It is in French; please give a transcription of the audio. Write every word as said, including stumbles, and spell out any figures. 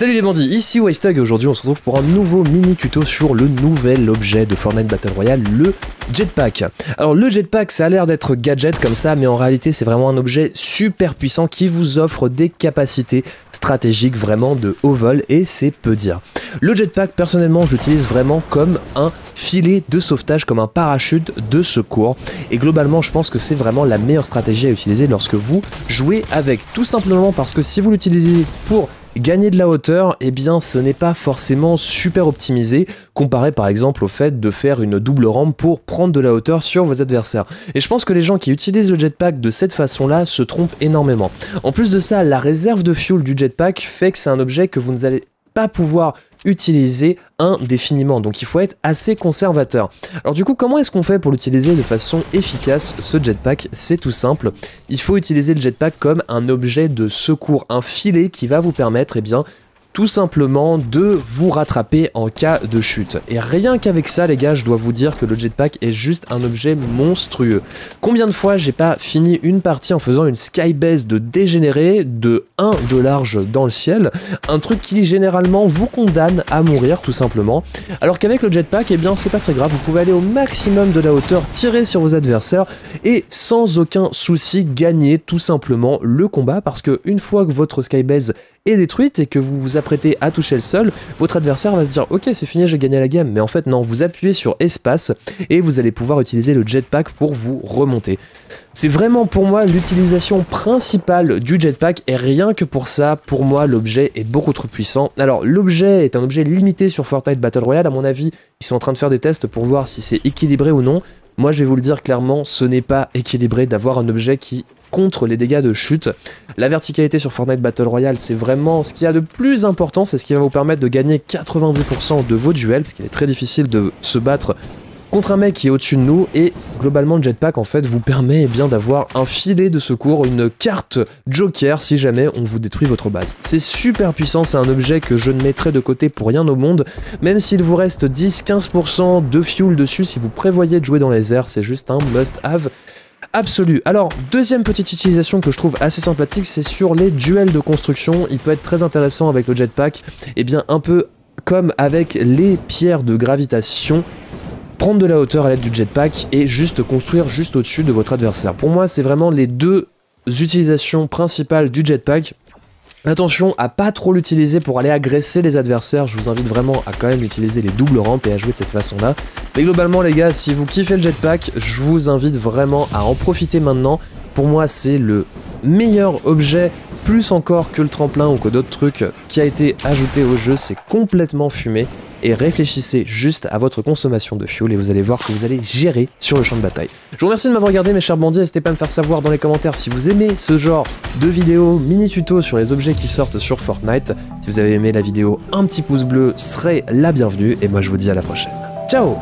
Salut les bandits, ici WisethugTV et aujourd'hui on se retrouve pour un nouveau mini tuto sur le nouvel objet de Fortnite Battle Royale, le jetpack. Alors le jetpack, ça a l'air d'être gadget comme ça, mais en réalité c'est vraiment un objet super puissant qui vous offre des capacités stratégiques vraiment de haut vol, et c'est peu dire. Le jetpack, personnellement, je l'utilise vraiment comme un filet de sauvetage, comme un parachute de secours, et globalement je pense que c'est vraiment la meilleure stratégie à utiliser lorsque vous jouez avec, tout simplement parce que si vous l'utilisez pour gagner de la hauteur, eh bien ce n'est pas forcément super optimisé comparé par exemple au fait de faire une double rampe pour prendre de la hauteur sur vos adversaires. Et je pense que les gens qui utilisent le jetpack de cette façon là se trompent énormément. En plus de ça, la réserve de fuel du jetpack fait que c'est un objet que vous n'allez pas pouvoir utiliser indéfiniment, donc il faut être assez conservateur. Alors du coup, comment est-ce qu'on fait pour l'utiliser de façon efficace, ce jetpack? C'est tout simple, il faut utiliser le jetpack comme un objet de secours, un filet qui va vous permettre, eh bien, tout simplement de vous rattraper en cas de chute. Et rien qu'avec ça les gars, je dois vous dire que le jetpack est juste un objet monstrueux. Combien de fois j'ai pas fini une partie en faisant une skybase de dégénéré de un de large dans le ciel, un truc qui généralement vous condamne à mourir tout simplement, alors qu'avec le jetpack, eh bien c'est pas très grave, vous pouvez aller au maximum de la hauteur, tirer sur vos adversaires et sans aucun souci gagner tout simplement le combat, parce que une fois que votre skybase est détruite et que vous vous apprêtez à toucher le sol, votre adversaire va se dire ok c'est fini, j'ai gagné la game, mais en fait non, vous appuyez sur espace et vous allez pouvoir utiliser le jetpack pour vous remonter. C'est vraiment pour moi l'utilisation principale du jetpack, et rien que pour ça, pour moi l'objet est beaucoup trop puissant. Alors l'objet est un objet limité sur Fortnite Battle Royale, à mon avis ils sont en train de faire des tests pour voir si c'est équilibré ou non. Moi je vais vous le dire clairement, ce n'est pas équilibré d'avoir un objet qui contre les dégâts de chute. La verticalité sur Fortnite Battle Royale, c'est vraiment ce qu'il y a de plus important, c'est ce qui va vous permettre de gagner quatre-vingt-dix pour cent de vos duels, parce qu'il est très difficile de se battre contre un mec qui est au-dessus de nous, et globalement le jetpack en fait vous permet eh bien d'avoir un filet de secours, une carte joker si jamais on vous détruit votre base. C'est super puissant, c'est un objet que je ne mettrai de côté pour rien au monde, même s'il vous reste dix à quinze pour cent de fuel dessus, si vous prévoyez de jouer dans les airs, c'est juste un must-have absolu. Alors, deuxième petite utilisation que je trouve assez sympathique, c'est sur les duels de construction. Il peut être très intéressant avec le jetpack, et bien un peu comme avec les pierres de gravitation, prendre de la hauteur à l'aide du jetpack et juste construire juste au-dessus de votre adversaire. Pour moi, c'est vraiment les deux utilisations principales du jetpack. Attention à pas trop l'utiliser pour aller agresser les adversaires, je vous invite vraiment à quand même utiliser les doubles rampes et à jouer de cette façon là. Mais globalement les gars, si vous kiffez le jetpack, je vous invite vraiment à en profiter maintenant. Pour moi c'est le meilleur objet, plus encore que le tremplin ou que d'autres trucs qui a été ajouté au jeu, c'est complètement fumé. Et réfléchissez juste à votre consommation de fuel et vous allez voir que vous allez gérer sur le champ de bataille. Je vous remercie de m'avoir regardé mes chers bandits, n'hésitez pas à me faire savoir dans les commentaires si vous aimez ce genre de vidéos mini tuto sur les objets qui sortent sur Fortnite. Si vous avez aimé la vidéo, un petit pouce bleu serait la bienvenue et moi je vous dis à la prochaine. Ciao!